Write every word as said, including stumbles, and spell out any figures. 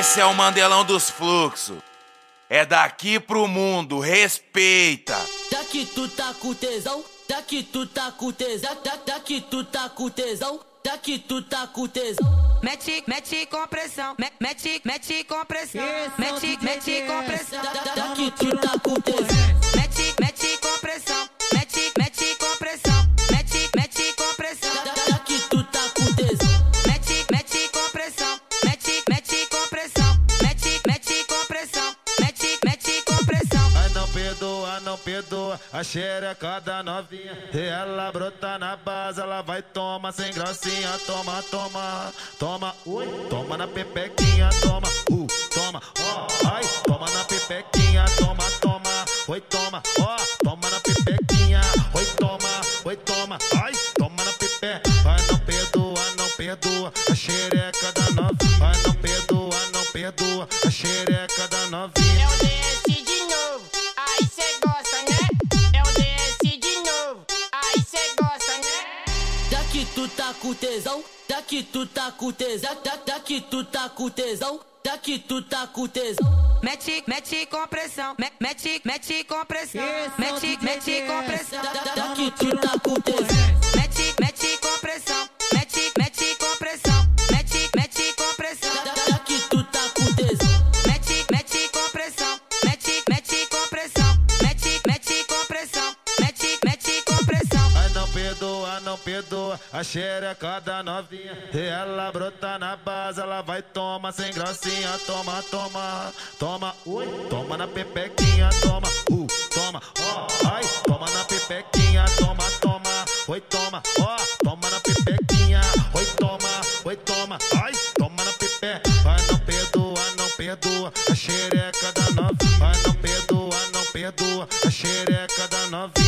Esse é o Mandelão dos Fluxos. É daqui pro mundo, respeita. Daqui tu tá com tesão, daqui tu tá com tesão, daqui tu tá com tesão, daqui tu tá com tesão. Mete, mete com pressão, mete, mete com pressão, mete, mete com pressão, daqui tu tá com tesão. Mete, mete com pressão, mete, mete com pressão, mete, mete com pressão, daqui tu tá com tesão. Mete, mete com pressão, mete, mete com pressão, mete, mete com pressão, mete, mete com pressão. Ai, não perdoa, não perdoa a xereca da novinha. Ela brota na base, ela vai tomar sem gracinha. Toma, toma, toma, ui, toma na pepequinha, toma, uh, toma, ó, oh, ai, toma na pepequinha, toma, toma, oi, toma, ó, oh, toma na pepequinha, oi, toma, oi, toma, ai, toma na pepe. Ai, não perdoa, não perdoa a xereca da novinha. Ai, não perdoa, não perdoa a xereca da novinha. Eu desci de novo, ai, cê gosta, né? Eu desci de novo, ai, cê gosta, né? Daqui tu tá com tesão, daqui tu tá com tesão, daqui tu tá com tesão, daqui tu tá com tesão. Mete, mete com pressão, mete, mete com pressão, mete, mete com pressão, daqui tu tá com tesão. Mete, mete com pressão, mete, mete com pressão, mete, mete com pressão, daqui tu tá com tesão. Mete, mete com pressão, mete, mete com pressão, mete, mete com pressão, mete, mete com pressão. Ai, não perdoa, não perdoa a xereca da novinha. Ela brota na base, ela vai tomar sem gracinha. Toma, toma, toma, ui, toma na pepequinha, toma, uh, toma, ó, oh, ai, toma na pepequinha, toma, toma, oi, toma, ó, oh, toma na pepequinha, oi, toma, oi, toma, ai, toma na pepe. Ai, não perdoa, não perdoa a xereca da novinha. Ai, não perdoa, não perdoa a xereca da novinha.